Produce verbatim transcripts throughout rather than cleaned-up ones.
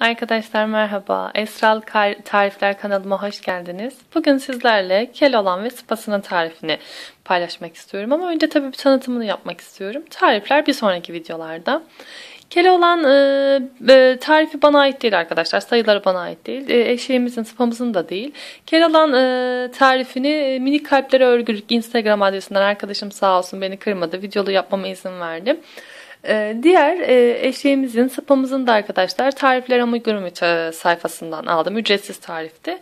Arkadaşlar merhaba, Esral Tarifler kanalıma hoş geldiniz. Bugün sizlerle Keloğlan ve Spası'nın tarifini paylaşmak istiyorum ama önce tabii bir tanıtımını yapmak istiyorum. Tarifler bir sonraki videolarda. Keloğlan e, tarifi bana ait değil arkadaşlar, sayıları bana ait değil, e, eşeğimizin, spamızın da değil. Keloğlan e, tarifini Minik Kalpler Örgülük Instagram adresinden arkadaşım sağ olsun beni kırmadı, videolu yapmama izin verdi. Diğer eşeğimizin, sıpamızın da arkadaşlar tarifler Amigurumi sayfasından aldım. Ücretsiz tarifti.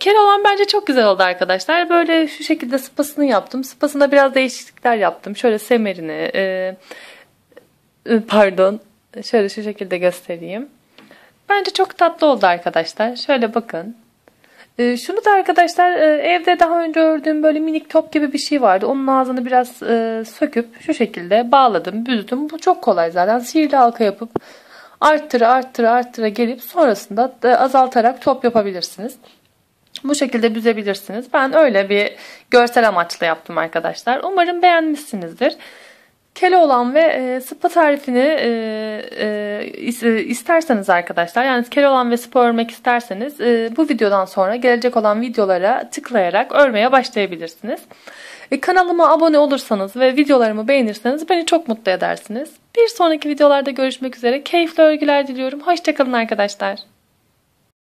Keloğlan bence çok güzel oldu arkadaşlar. Böyle şu şekilde sıpasını yaptım. Sıpasında biraz değişiklikler yaptım. Şöyle semerini, pardon, şöyle şu şekilde göstereyim. Bence çok tatlı oldu arkadaşlar. Şöyle bakın. Şunu da arkadaşlar evde daha önce ördüğüm böyle minik top gibi bir şey vardı. Onun ağzını biraz söküp şu şekilde bağladım, büzdüm. Bu çok kolay zaten. Sihirli halka yapıp arttıra arttıra arttıra gelip sonrasında azaltarak top yapabilirsiniz. Bu şekilde büzebilirsiniz. Ben öyle bir görsel amaçlı yaptım arkadaşlar. Umarım beğenmişsinizdir. Keloğlan ve e, spa tarifini e, e, isterseniz arkadaşlar, yani Keloğlan ve spa örmek isterseniz e, bu videodan sonra gelecek olan videolara tıklayarak örmeye başlayabilirsiniz. E, kanalıma abone olursanız ve videolarımı beğenirseniz beni çok mutlu edersiniz. Bir sonraki videolarda görüşmek üzere. Keyifli örgüler diliyorum. Hoşçakalın arkadaşlar.